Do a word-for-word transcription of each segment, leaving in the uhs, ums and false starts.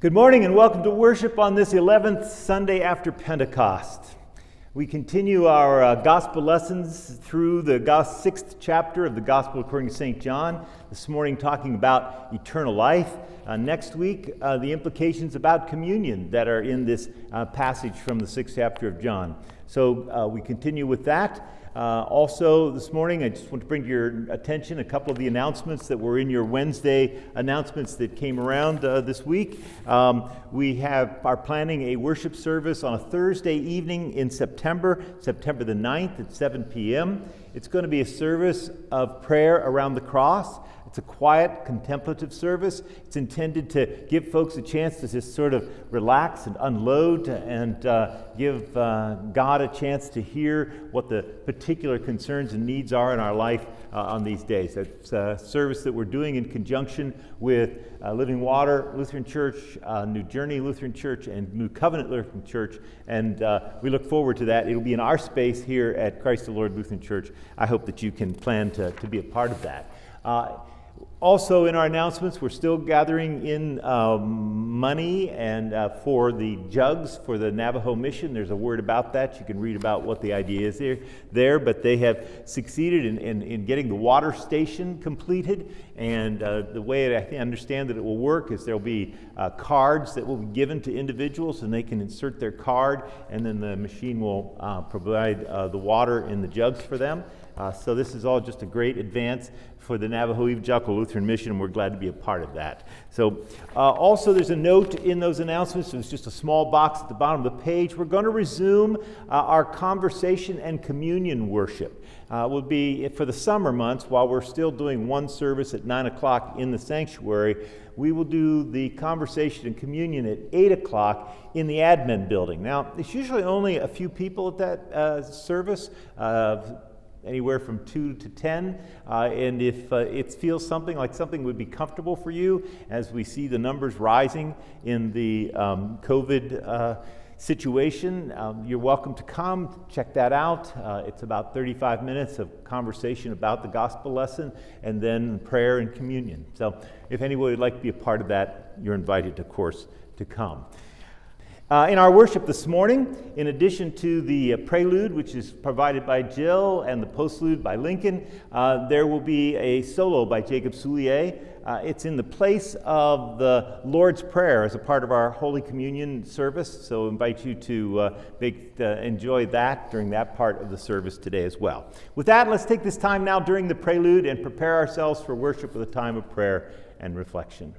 Good morning and welcome to worship on this eleventh Sunday after Pentecost. We continue our uh, gospel lessons through the go- sixth chapter of the Gospel according to Saint John. This morning talking about eternal life. Uh, next week, uh, the implications about communion that are in this uh, passage from the sixth chapter of John. So uh, we continue with that. Uh, also this morning, I just want to bring to your attention a couple of the announcements that were in your Wednesday announcements that came around uh, this week. Um, we have are planning a worship service on a Thursday evening in September, September the ninth at seven p.m. It's going to be a service of prayer around the cross. It's a quiet, contemplative service. It's intended to give folks a chance to just sort of relax and unload and uh, give uh, God a chance to hear what the particular concerns and needs are in our life uh, on these days. It's a service that we're doing in conjunction with uh, Living Water Lutheran Church, uh, New Journey Lutheran Church, and New Covenant Lutheran Church. And uh, we look forward to that. It'll be in our space here at Christ the Lord Lutheran Church. I hope that you can plan to, to be a part of that. Uh, Also, in our announcements, we're still gathering in um, money and uh, for the jugs for the Navajo Mission. There's a word about that. You can read about what the idea is there, there but they have succeeded in, in, in getting the water station completed. And uh, the way I understand that it will work is there will be uh, cards that will be given to individuals, and they can insert their card, and then the machine will uh, provide uh, the water in the jugs for them. Uh, so this is all just a great advance for the Navajo Evangelical Lutheran Mission, and we're glad to be a part of that. So uh, also there's a note in those announcements. It's just a small box at the bottom of the page. We're going to resume uh, our conversation and communion worship. Uh, will be for the summer months, while we're still doing one service at nine o'clock in the sanctuary, we will do the conversation and communion at eight o'clock in the admin building. Now, it's usually only a few people at that uh, service. Uh, anywhere from two to ten, uh, and if uh, it feels something like something would be comfortable for you, as we see the numbers rising in the um, COVID uh, situation, um, you're welcome to come, check that out. Uh, it's about thirty-five minutes of conversation about the gospel lesson, and then prayer and communion. So if anyone would like to be a part of that, you're invited, of course, to come. Uh, in our worship this morning, in addition to the uh, prelude, which is provided by Jill, and the postlude by Lincoln, uh, there will be a solo by Jacob Soulier. Uh, it's in the place of the Lord's Prayer as a part of our Holy Communion service, so I invite you to uh, make, uh, enjoy that during that part of the service today as well. With that, let's take this time now during the prelude and prepare ourselves for worship with a time of prayer and reflection.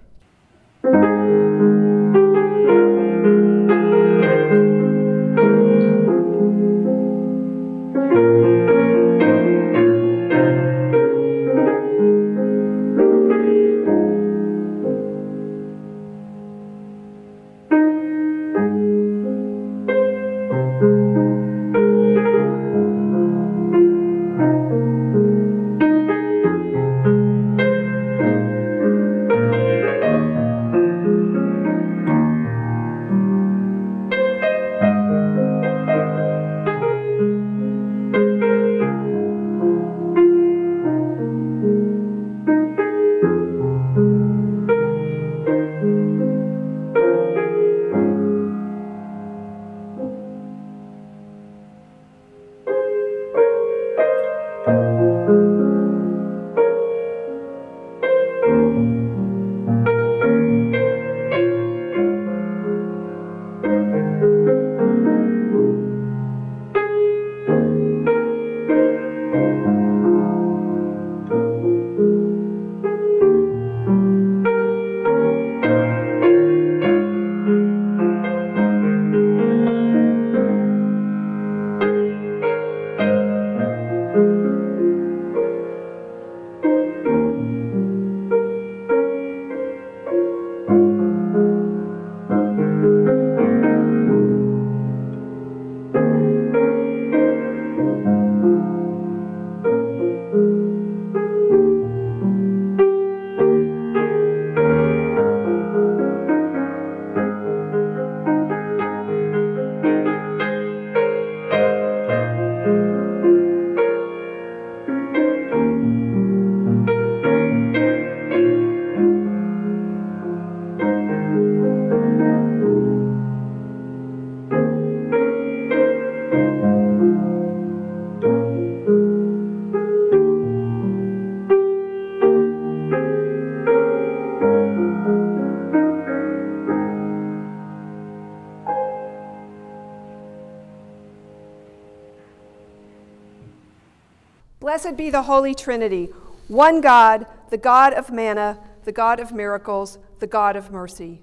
Blessed be the Holy Trinity, one God, the God of manna, the God of miracles, the God of mercy.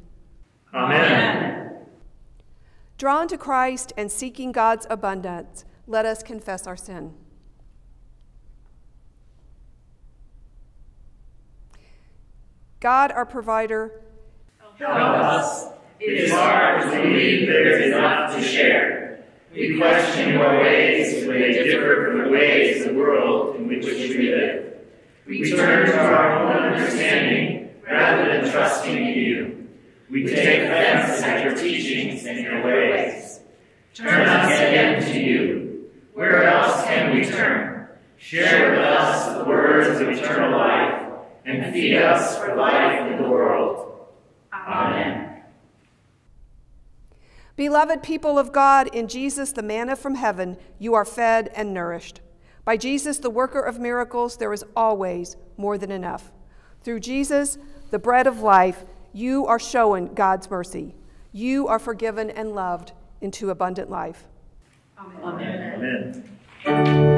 Amen. Drawn to Christ and seeking God's abundance, let us confess our sin. God, our provider, help us. It is hard as we believe there is enough to share. We question your ways when they differ from the ways of the world in which we live. We turn to our own understanding rather than trusting in you. We take offense at your teachings and your ways. Turn us again to you. Where else can we turn? Share with us the words of eternal life and feed us for life in the world. Amen. Beloved people of God, in Jesus, the manna from heaven, you are fed and nourished. By Jesus, the worker of miracles, there is always more than enough. Through Jesus, the bread of life, you are shown God's mercy. You are forgiven and loved into abundant life. Amen. Amen. Amen.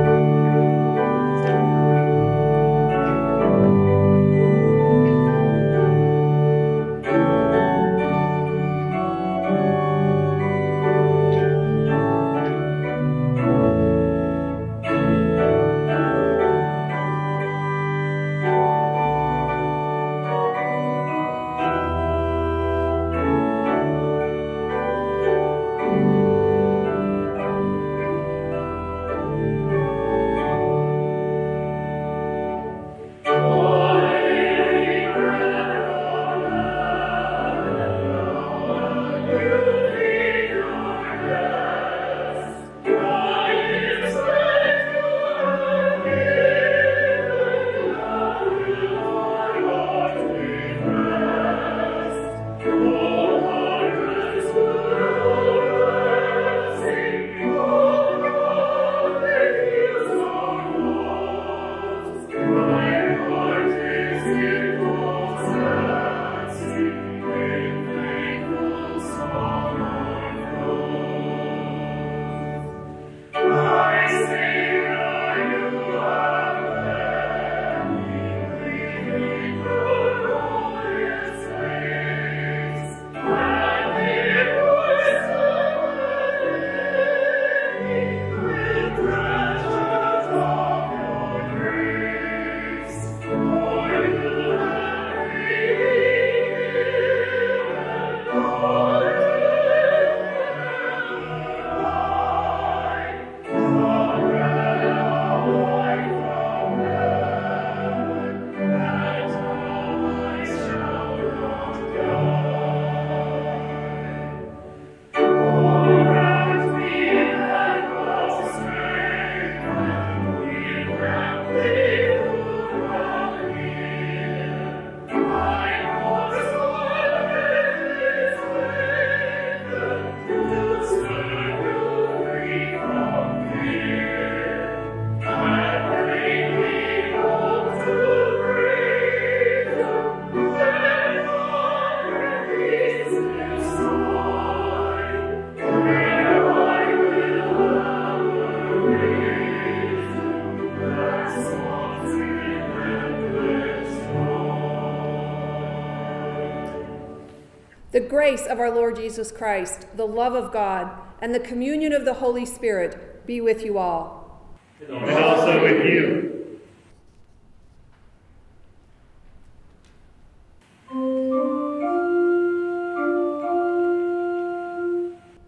The grace of our Lord Jesus Christ, the love of God, and the communion of the Holy Spirit be with you all. And also with you.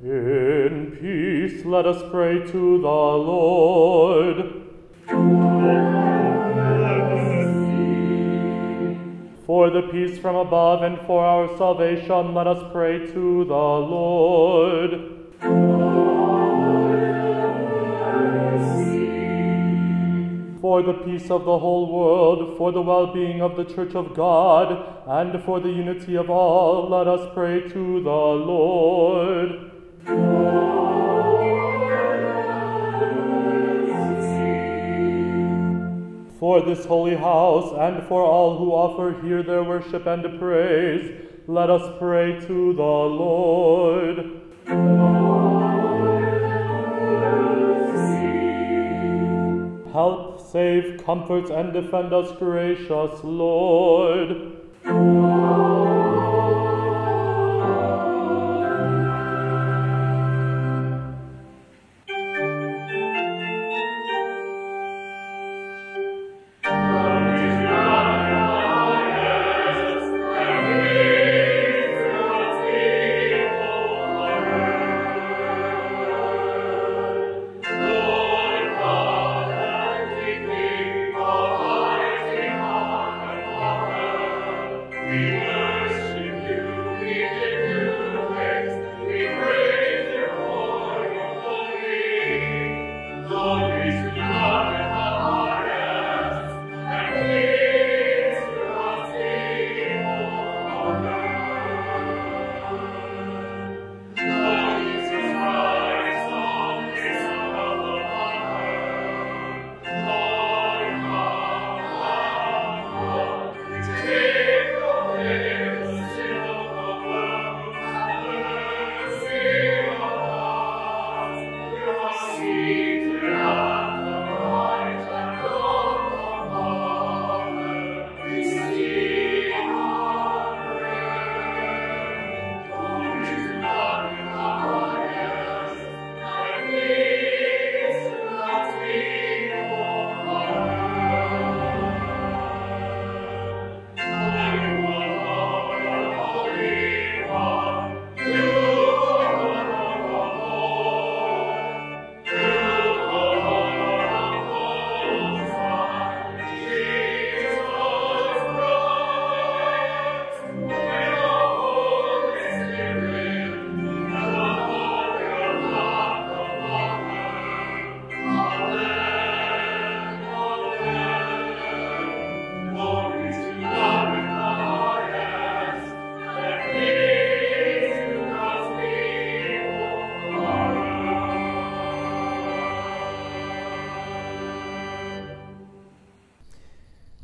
In peace, let us pray to the Lord. For the peace from above and for our salvation, let us pray to the Lord. Lord, have mercy. For the peace of the whole world, for the well-being of the Church of God, and for the unity of all, let us pray to the Lord. Lord, for this holy house, and for all who offer here their worship and praise, let us pray to the Lord. Lord, have mercy. help, save, comfort, and defend us, gracious Lord.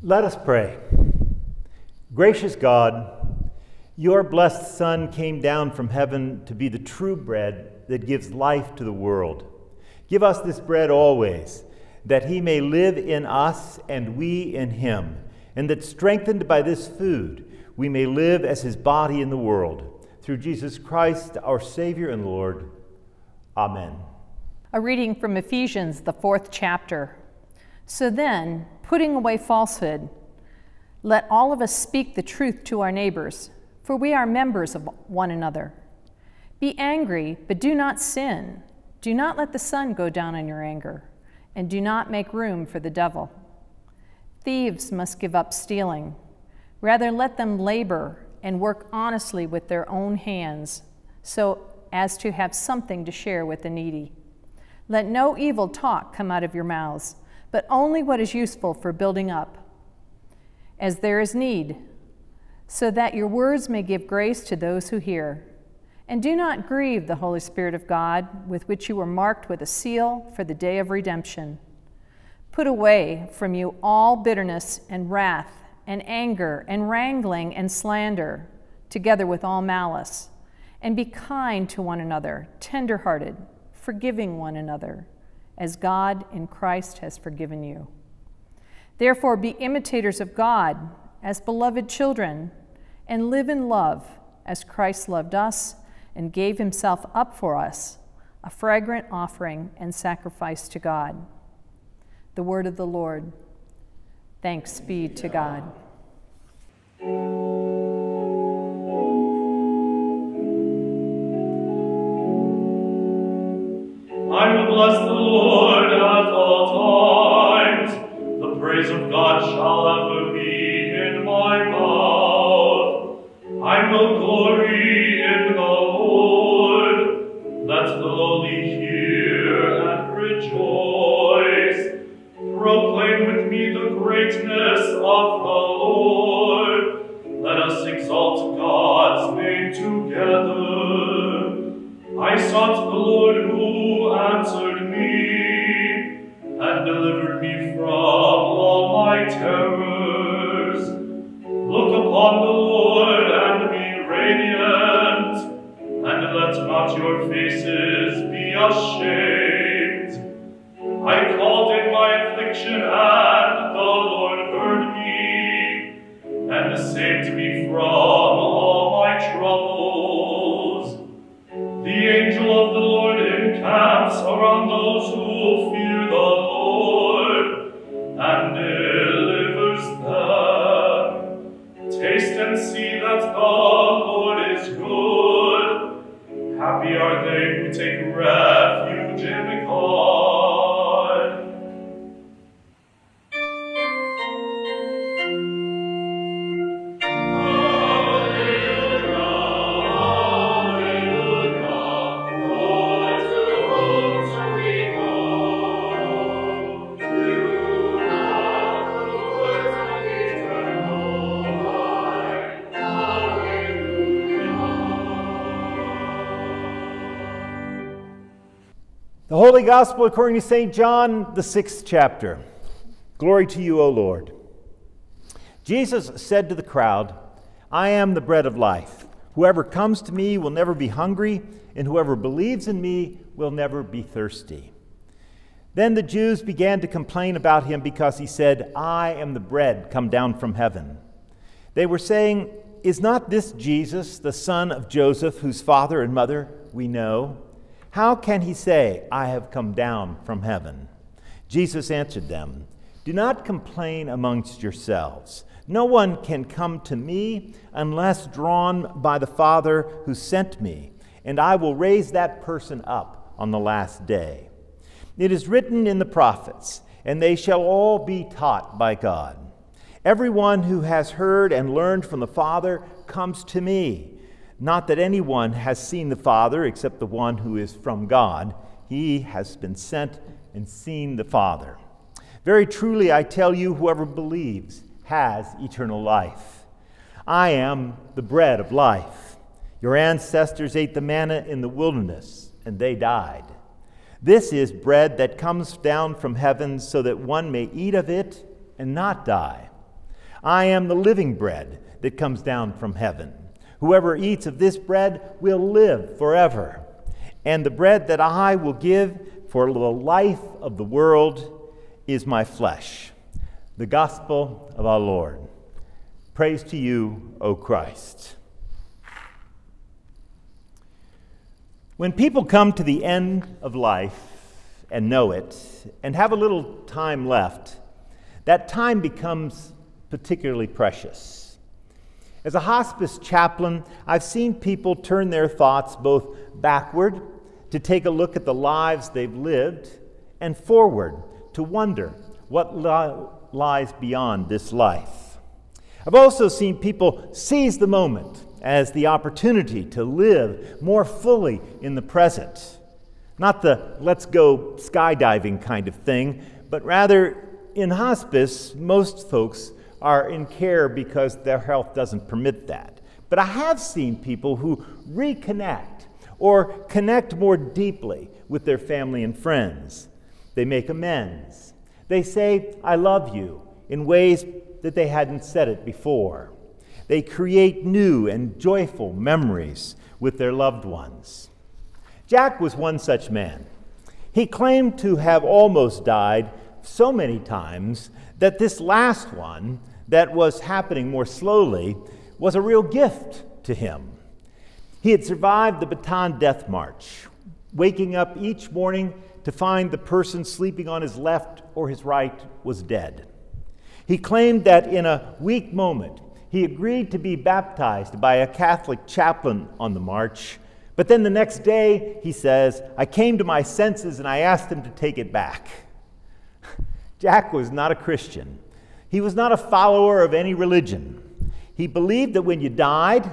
Let us pray. Gracious God, your blessed Son came down from heaven to be the true bread that gives life to the world. Give us this bread always, that he may live in us and we in him, and that strengthened by this food, we may live as his body in the world. Through Jesus Christ, our Savior and Lord. Amen. A reading from Ephesians, the fourth chapter. So then, putting away falsehood, let all of us speak the truth to our neighbors, for we are members of one another. Be angry, but do not sin. Do not let the sun go down on your anger, and do not make room for the devil. Thieves must give up stealing. Rather, let them labor and work honestly with their own hands, so as to have something to share with the needy. Let no evil talk come out of your mouths, but only what is useful for building up, as there is need, so that your words may give grace to those who hear. And do not grieve the Holy Spirit of God, with which you were marked with a seal for the day of redemption. Put away from you all bitterness and wrath and anger and wrangling and slander, together with all malice, and be kind to one another, tender-hearted, forgiving one another, as God in Christ has forgiven you. Therefore, be imitators of God as beloved children, and live in love as Christ loved us and gave himself up for us, a fragrant offering and sacrifice to God. The word of the Lord. Thanks be to God. I will bless the Lord at all times. The praise of God shall ever be in my mouth. I will glory in the Lord. Let the lowly hear and rejoice. Proclaim with me the greatness of the Lord. Let us exalt God's name together. I sought the Lord who answered me, and delivered me from all my terrors. Look upon the Lord and be radiant, and let not your faces be ashamed. I called in my affliction. affliction and the Lord heard me, and saved me from all my troubles. The angel of the Lord encamps around those who fear the Lord, and delivers them. Taste and see that the Lord is good. Happy are they who take refuge in God. Holy Gospel according to Saint John, the sixth chapter. Glory to you, O Lord. Jesus said to the crowd, I am the bread of life. Whoever comes to me will never be hungry, and whoever believes in me will never be thirsty. Then the Jews began to complain about him because he said, I am the bread come down from heaven. They were saying, is not this Jesus, the son of Joseph, whose father and mother we know? How can he say, I have come down from heaven? Jesus answered them, do not complain amongst yourselves. No one can come to me unless drawn by the Father who sent me, and I will raise that person up on the last day. It is written in the prophets, and they shall all be taught by God. Everyone who has heard and learned from the Father comes to me. Not that anyone has seen the Father except the one who is from God. He has been sent and seen the Father. Very truly, I tell you, whoever believes has eternal life. I am the bread of life. Your ancestors ate the manna in the wilderness, and they died. This is bread that comes down from heaven so that one may eat of it and not die. I am the living bread that comes down from heaven. Whoever eats of this bread will live forever. And the bread that I will give for the life of the world is my flesh. The gospel of our Lord. Praise to you, O Christ. When people come to the end of life and know it and have a little time left, that time becomes particularly precious. As a hospice chaplain, I've seen people turn their thoughts both backward to take a look at the lives they've lived and forward to wonder what li- lies beyond this life. I've also seen people seize the moment as the opportunity to live more fully in the present. Not the let's go skydiving kind of thing, but rather in hospice, most folks are in care because their health doesn't permit that. But I have seen people who reconnect or connect more deeply with their family and friends. They make amends. They say, I love you, in ways that they hadn't said it before. They create new and joyful memories with their loved ones. Jack was one such man. He claimed to have almost died so many times that this last one, that was happening more slowly, was a real gift to him. He had survived the Bataan death march, waking up each morning to find the person sleeping on his left or his right was dead. He claimed that in a weak moment, he agreed to be baptized by a Catholic chaplain on the march, but then the next day, he says, I came to my senses and I asked him to take it back. Jack was not a Christian. He was not a follower of any religion. He believed that when you died,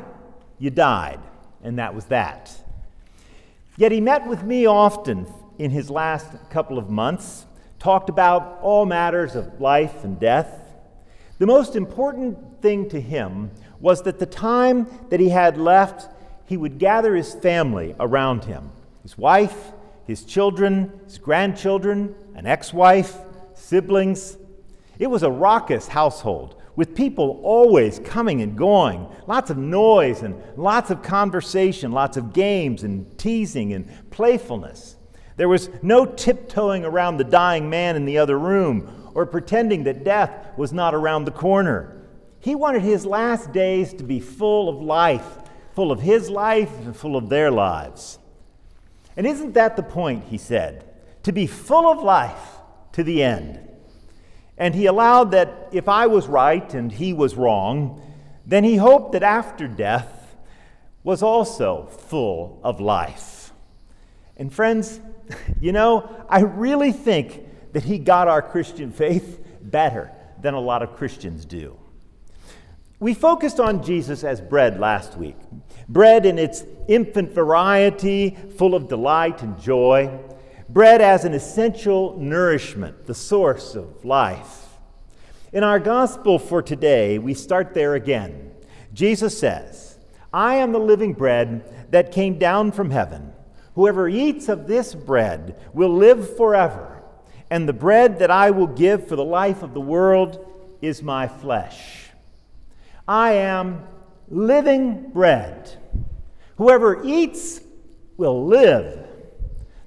you died, and that was that. Yet he met with me often in his last couple of months, talked about all matters of life and death. The most important thing to him was that the time that he had left, he would gather his family around him, his wife, his children, his grandchildren, an ex-wife, siblings. It was a raucous household with people always coming and going, lots of noise and lots of conversation, lots of games and teasing and playfulness. There was no tiptoeing around the dying man in the other room or pretending that death was not around the corner. He wanted his last days to be full of life, full of his life and full of their lives. And isn't that the point, he said, to be full of life to the end. And he allowed that if I was right and he was wrong, then he hoped that after death was also full of life. And friends, you know, I really think that he got our Christian faith better than a lot of Christians do. We focused on Jesus as bread last week. Bread in its infant variety, full of delight and joy. Bread as an essential nourishment, the source of life. In our gospel for today, we start there again. Jesus says, "I am the living bread that came down from heaven. Whoever eats of this bread will live forever, and the bread that I will give for the life of the world is my flesh." I am living bread. Whoever eats will live.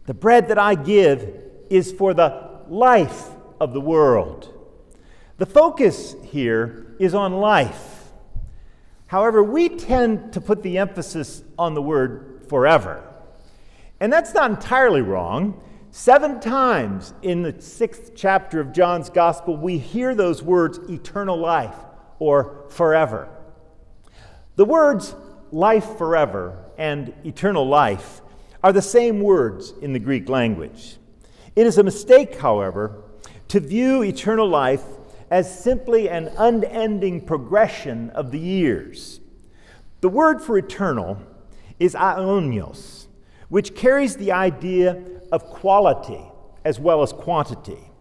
The bread that I give is for the life of the world. The focus here is on life. However, we tend to put the emphasis on the word forever. And that's not entirely wrong. Seven times in the sixth chapter of John's Gospel, we hear those words, eternal life, or forever. The words life forever and eternal life are the same words in the Greek language. It is a mistake, however, to view eternal life as simply an unending progression of the years. The word for eternal is aionios, which carries the idea of quality as well as quantity.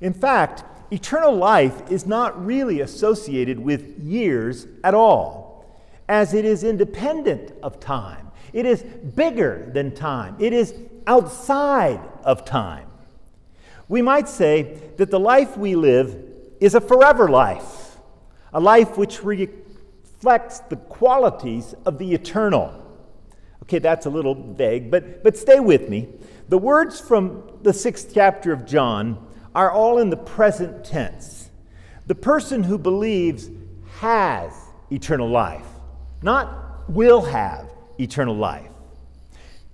In fact, eternal life is not really associated with years at all, as it is independent of time. It is bigger than time. It is outside of time. We might say that the life we live is a forever life, a life which reflects the qualities of the eternal. Okay, that's a little vague, but, but stay with me. The words from the sixth chapter of John are all in the present tense. The person who believes has eternal life, not will have eternal life.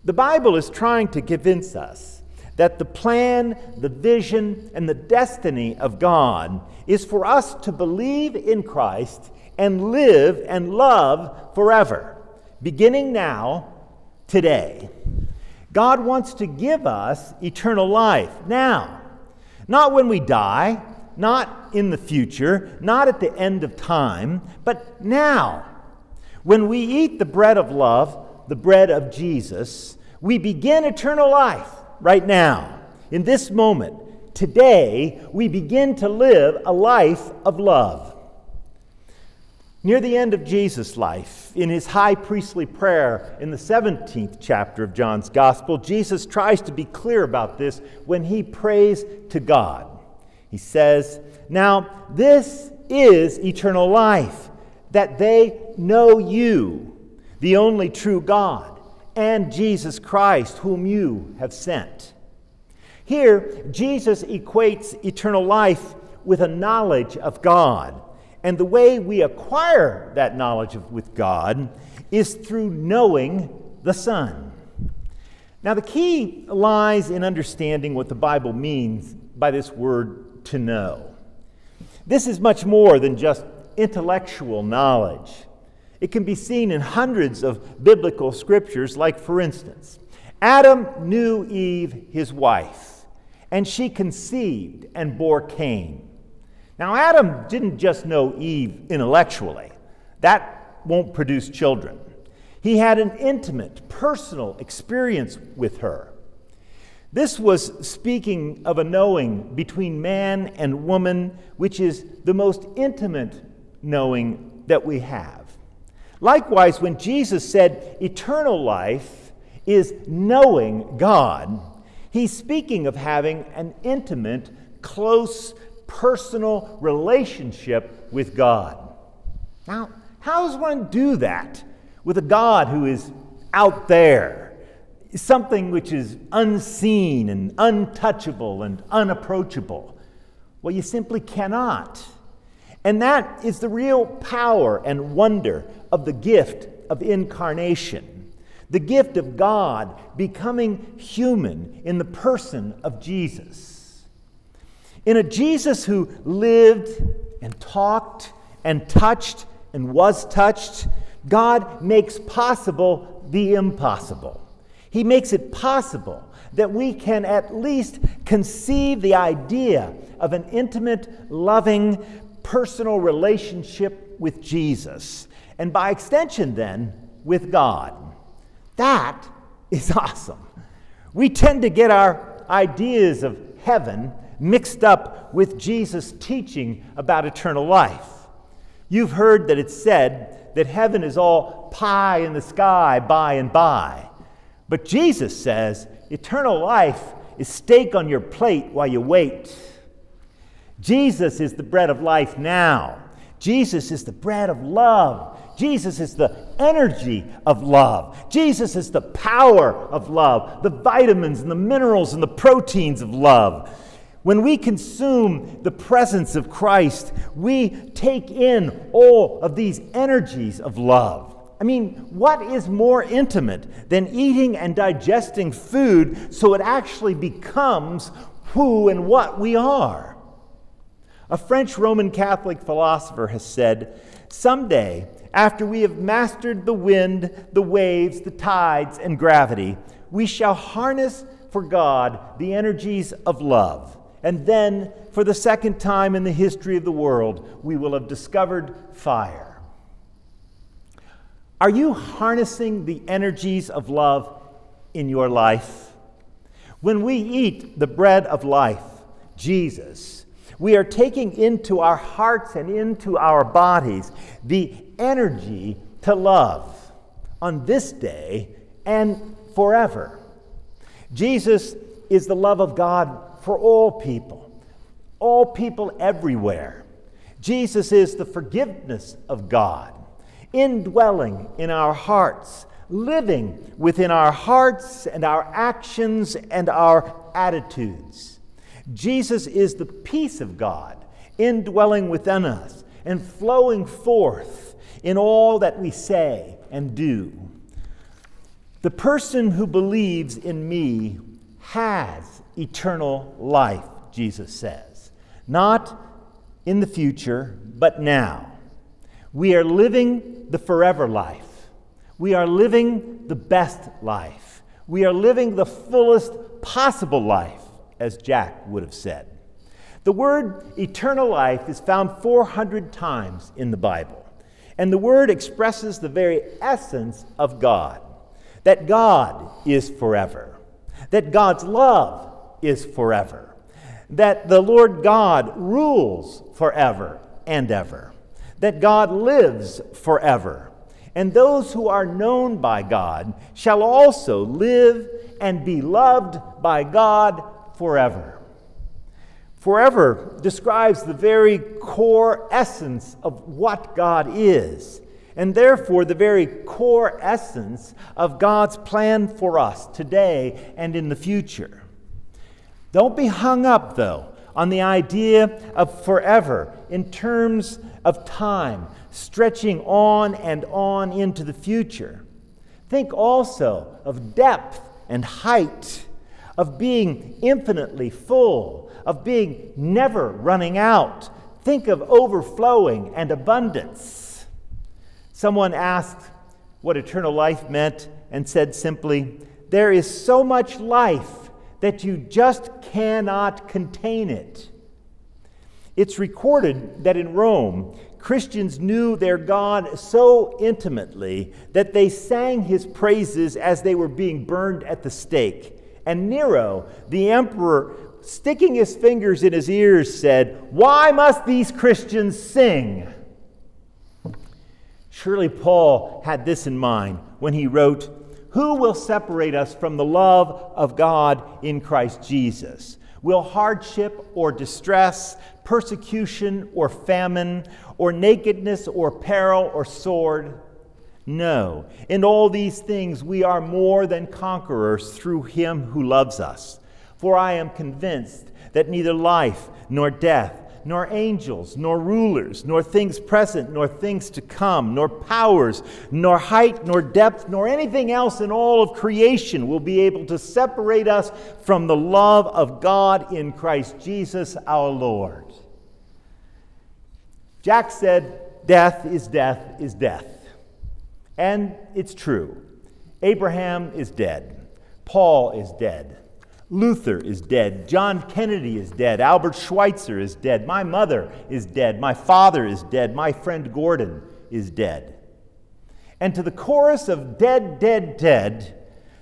The Bible is trying to convince us that the plan, the vision, and the destiny of God is for us to believe in Christ and live and love forever, beginning now, today. God wants to give us eternal life now. Not when we die, not in the future, not at the end of time, but now. When we eat the bread of love, the bread of Jesus, we begin eternal life right now. In this moment, today, we begin to live a life of love. Near the end of Jesus' life, in his high priestly prayer in the seventeenth chapter of John's Gospel, Jesus tries to be clear about this when he prays to God. He says, "Now this is eternal life, that they know you, the only true God, and Jesus Christ, whom you have sent." Here, Jesus equates eternal life with a knowledge of God. And the way we acquire that knowledge of, with God is through knowing the Son. Now, the key lies in understanding what the Bible means by this word to know. This is much more than just intellectual knowledge. It can be seen in hundreds of biblical scriptures, like, for instance, Adam knew Eve, his wife, and she conceived and bore Cain. Now, Adam didn't just know Eve intellectually. That won't produce children. He had an intimate, personal experience with her. This was speaking of a knowing between man and woman, which is the most intimate knowing that we have. Likewise, when Jesus said eternal life is knowing God, he's speaking of having an intimate, close, personal relationship with God. Now, how does one do that with a God who is out there, something which is unseen and untouchable and unapproachable? Well, you simply cannot. And that is the real power and wonder of the gift of incarnation, the gift of God becoming human in the person of Jesus. In a Jesus who lived and talked and touched and was touched, God makes possible the impossible. He makes it possible that we can at least conceive the idea of an intimate, loving, personal relationship with Jesus, and by extension then, with God. That is awesome. We tend to get our ideas of heaven mixed up with Jesus' teaching about eternal life. You've heard that it's said that heaven is all pie in the sky by and by. But Jesus says eternal life is steak on your plate while you wait. Jesus is the bread of life now. Jesus is the bread of love. Jesus is the energy of love. Jesus is the power of love, the vitamins and the minerals and the proteins of love. When we consume the presence of Christ, we take in all of these energies of love. I mean, what is more intimate than eating and digesting food so it actually becomes who and what we are? A French Roman Catholic philosopher has said, someday, after we have mastered the wind, the waves, the tides, and gravity, we shall harness for God the energies of love. And then, for the second time in the history of the world, we will have discovered fire. Are you harnessing the energies of love in your life? When we eat the bread of life, Jesus, we are taking into our hearts and into our bodies the energy to love on this day and forever. Jesus is the love of God for all people, all people everywhere. Jesus is the forgiveness of God, indwelling in our hearts, living within our hearts and our actions and our attitudes. Jesus is the peace of God, indwelling within us and flowing forth in all that we say and do. The person who believes in me has eternal life, Jesus says, not in the future, but now. We are living the forever life. We are living the best life. We are living the fullest possible life, as Jack would have said. The word eternal life is found four hundred times in the Bible, and the word expresses the very essence of God, that God is forever, that God's love is forever, that the Lord God rules forever and ever, that God lives forever, and those who are known by God shall also live and be loved by God forever. Forever describes the very core essence of what God is, and therefore the very core essence of God's plan for us today and in the future. Don't be hung up, though, on the idea of forever in terms of time, stretching on and on into the future. Think also of depth and height, of being infinitely full, of being never running out. Think of overflowing and abundance. Someone asked what eternal life meant and said simply, "There is so much life that you just cannot contain it." It's recorded that in Rome, Christians knew their God so intimately that they sang his praises as they were being burned at the stake. And Nero, the emperor, sticking his fingers in his ears, said, "Why must these Christians sing?" Surely Paul had this in mind when he wrote, "Who will separate us from the love of God in Christ Jesus? Will hardship or distress, persecution or famine, or nakedness or peril or sword? No, in all these things we are more than conquerors through him who loves us. For I am convinced that neither life nor death, nor angels, nor rulers, nor things present, nor things to come, nor powers, nor height, nor depth, nor anything else in all of creation will be able to separate us from the love of God in Christ Jesus our Lord. Jack said, death is death is death. And it's true. Abraham is dead. Paul is dead. Luther is dead. John Kennedy is dead. Albert Schweitzer is dead. My mother is dead. My father is dead. My friend Gordon is dead. And to the chorus of dead, dead, dead,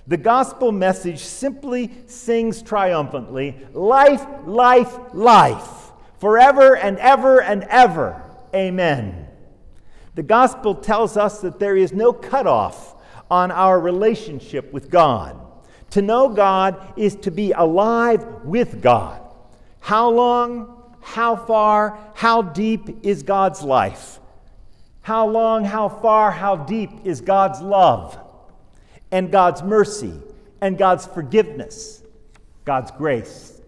the gospel message simply sings triumphantly, life, life, life, forever and ever and ever. Amen. The gospel tells us that there is no cutoff on our relationship with God. To know God is to be alive with God. How long, how far, how deep is God's life? How long, how far, how deep is God's love and God's mercy and God's forgiveness, God's grace?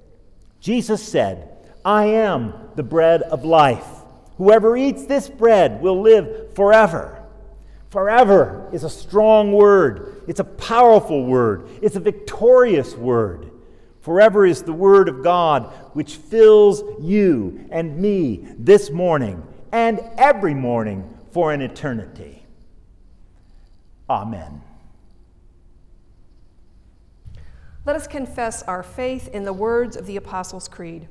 Jesus said, I am the bread of life. Whoever eats this bread will live forever. Forever is a strong word. It's a powerful word. It's a victorious word. Forever is the word of God which fills you and me this morning and every morning for an eternity. Amen. Let us confess our faith in the words of the Apostles' Creed.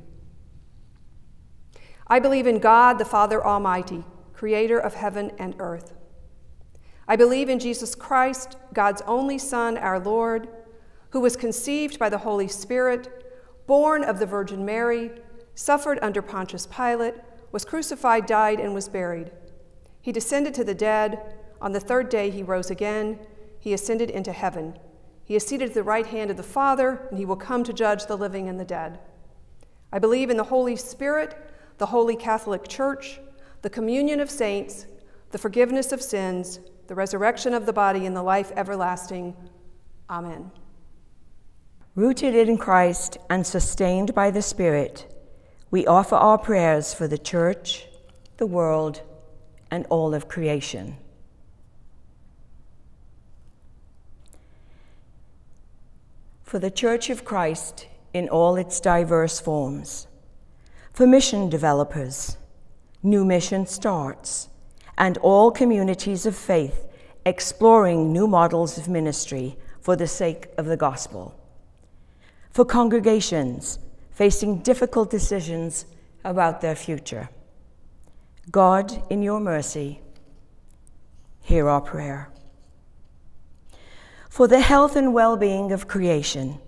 I believe in God, the Father Almighty, creator of heaven and earth. I believe in Jesus Christ, God's only Son, our Lord, who was conceived by the Holy Spirit, born of the Virgin Mary, suffered under Pontius Pilate, was crucified, died, and was buried. He descended to the dead. On the third day he rose again. He ascended into heaven. He is seated at the right hand of the Father, and he will come to judge the living and the dead. I believe in the Holy Spirit, the Holy Catholic Church, the communion of saints, the forgiveness of sins, the resurrection of the body, and the life everlasting. Amen. Rooted in Christ and sustained by the Spirit, we offer our prayers for the Church, the world, and all of creation. For the Church of Christ in all its diverse forms, for mission developers, new mission starts, and all communities of faith exploring new models of ministry for the sake of the gospel. For congregations facing difficult decisions about their future. God, in your mercy, hear our prayer. For the health and well-being of creation.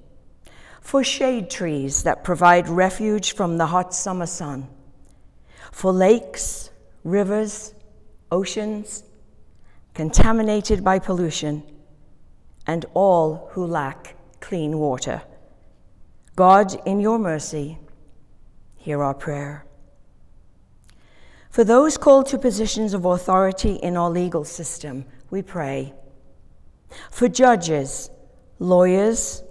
For shade trees that provide refuge from the hot summer sun. For lakes, rivers, oceans, contaminated by pollution, and all who lack clean water. God, in your mercy, hear our prayer. For those called to positions of authority in our legal system, we pray. For judges, lawyers,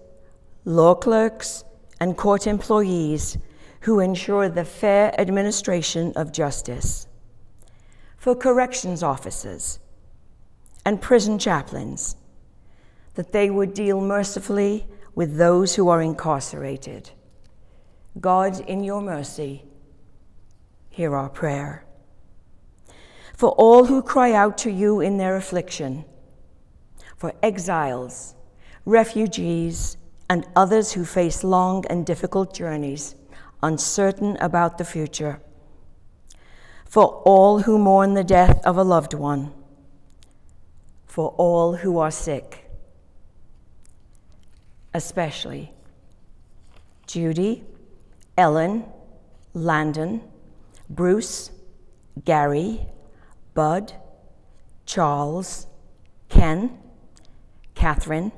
law clerks, and court employees who ensure the fair administration of justice. For corrections officers and prison chaplains, that they would deal mercifully with those who are incarcerated. God, in your mercy, hear our prayer. For all who cry out to you in their affliction, for exiles, refugees, and others who face long and difficult journeys, uncertain about the future, for all who mourn the death of a loved one, for all who are sick, especially Judy, Ellen, Landon, Bruce, Gary, Bud, Charles, Ken, Catherine,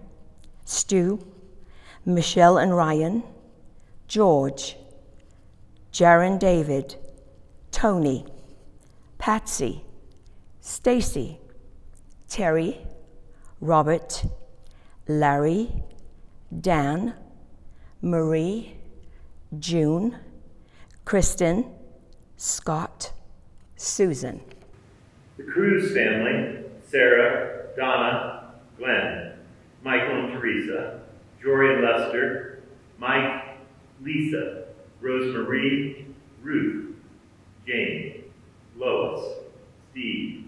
Stu, Michelle and Ryan, George, Jaron David, Tony, Patsy, Stacy, Terry, Robert, Larry, Dan, Marie, June, Kristen, Scott, Susan. The Cruz family, Sarah, Donna, Glenn, Michael and Teresa, Jory and Lester, Mike, Lisa, Rosemarie, Ruth, Jane, Lois, Steve,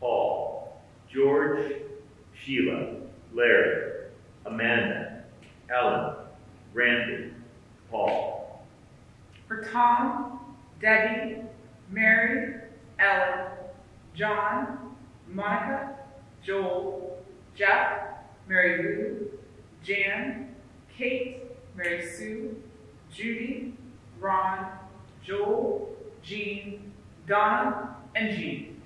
Paul, George, Sheila, Larry, Amanda, Ellen, Randy, Paul. For Tom, Debbie, Mary, Ellen, John, Monica, Joel, Jeff, Mary Lou, Jan, Kate, Mary Sue, Judy, Ron, Joel, Jean, Donna, and Jean.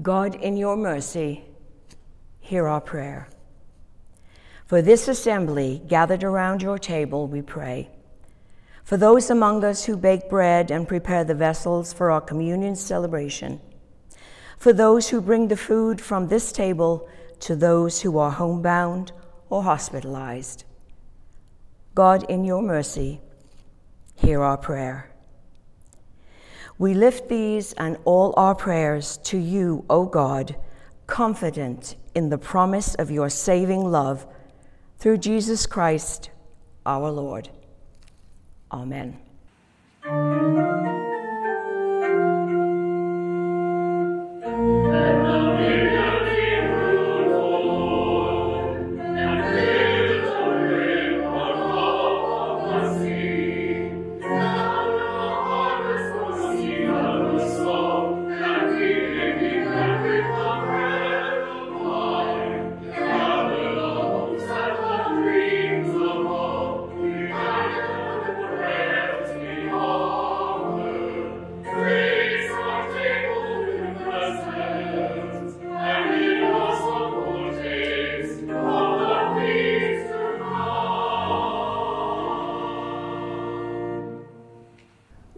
God, in your mercy, hear our prayer. For this assembly gathered around your table, we pray. For those among us who bake bread and prepare the vessels for our communion celebration. For those who bring the food from this table to those who are homebound or hospitalized. God, in your mercy, hear our prayer. We lift these and all our prayers to you, O God, confident in the promise of your saving love through Jesus Christ, our Lord. Amen.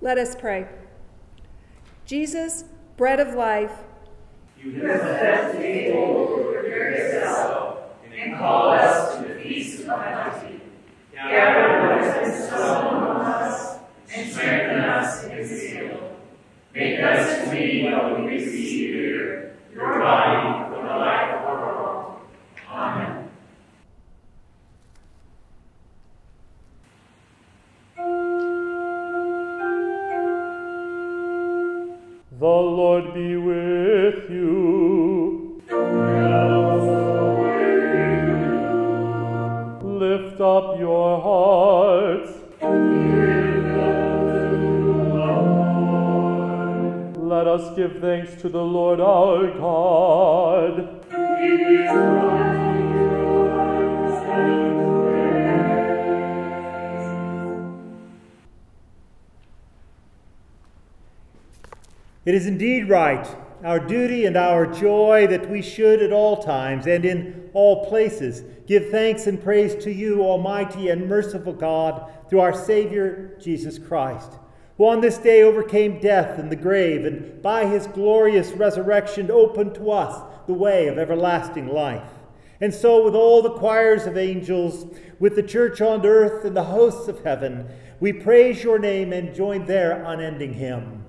Let us pray. Jesus, bread of life, you have set the table for yourself and call us to the feast of plenty. Gather what has been sown among us and strengthen us in this meal. Make us to be what we receive here, your body for the life of our world. Amen. The Lord be with you. And also with you. Lift up your hearts. Lift up to the Lord. Let us give thanks to the Lord our God. It is right to give thanks and praise. It is indeed right, our duty and our joy, that we should at all times and in all places give thanks and praise to you, almighty and merciful God, through our Savior, Jesus Christ, who on this day overcame death and the grave, and by his glorious resurrection opened to us the way of everlasting life. And so, with all the choirs of angels, with the church on earth and the hosts of heaven, we praise your name and join their unending hymn.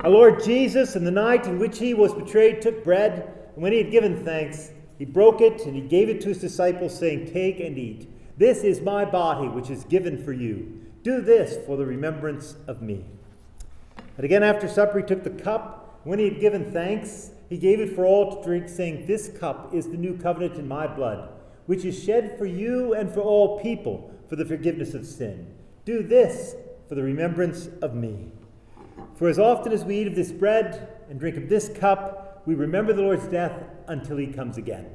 Our Lord Jesus, in the night in which he was betrayed, took bread, and when he had given thanks, he broke it, and he gave it to his disciples, saying, "Take and eat. This is my body, which is given for you. Do this for the remembrance of me." And again after supper, he took the cup, and when he had given thanks, he gave it for all to drink, saying, "This cup is the new covenant in my blood, which is shed for you and for all people for the forgiveness of sin. Do this for the remembrance of me. For as often as we eat of this bread and drink of this cup, we remember the Lord's death until he comes again.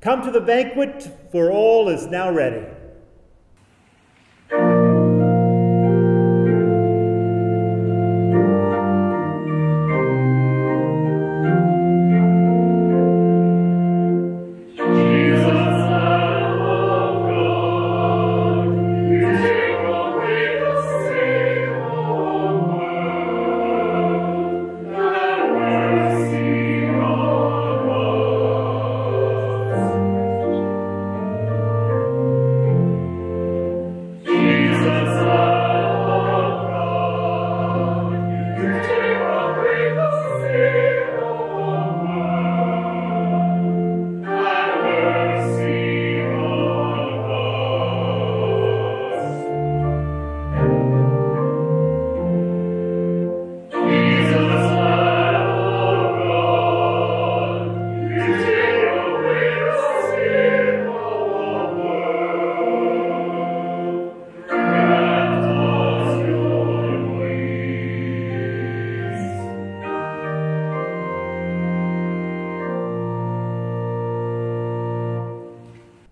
Come to the banquet, for all is now ready.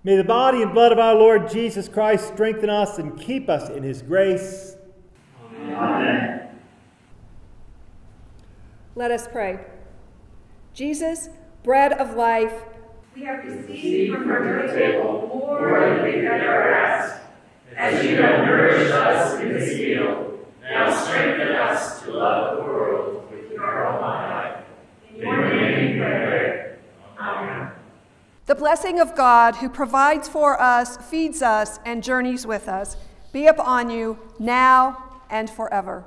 May the body and blood of our Lord Jesus Christ strengthen us and keep us in his grace. Amen. Let us pray. Jesus, bread of life, we have received from your table, Lord, we never asked. As you have nourished us in this meal, now strengthen us to love the world with your own life. In your name we pray. Amen. The blessing of God, who provides for us, feeds us, and journeys with us, be upon you now and forever.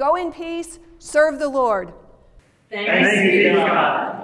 Go in peace, serve the Lord. Thanks be to God.